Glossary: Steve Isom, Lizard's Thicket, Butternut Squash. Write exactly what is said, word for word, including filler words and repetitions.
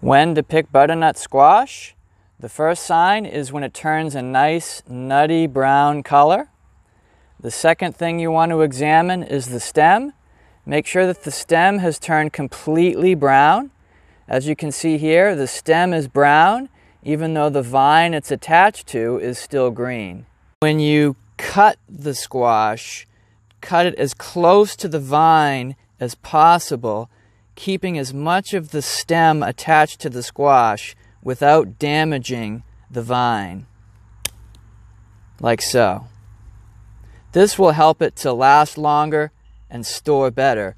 When to pick butternut squash? The first sign is when it turns a nice nutty brown color. The second thing you want to examine is the stem. Make sure that the stem has turned completely brown. As you can see here, the stem is brown, even though the vine it's attached to is still green. When you cut the squash, cut it as close to the vine as possible, keeping as much of the stem attached to the squash without damaging the vine, like so. This will help it to last longer and store better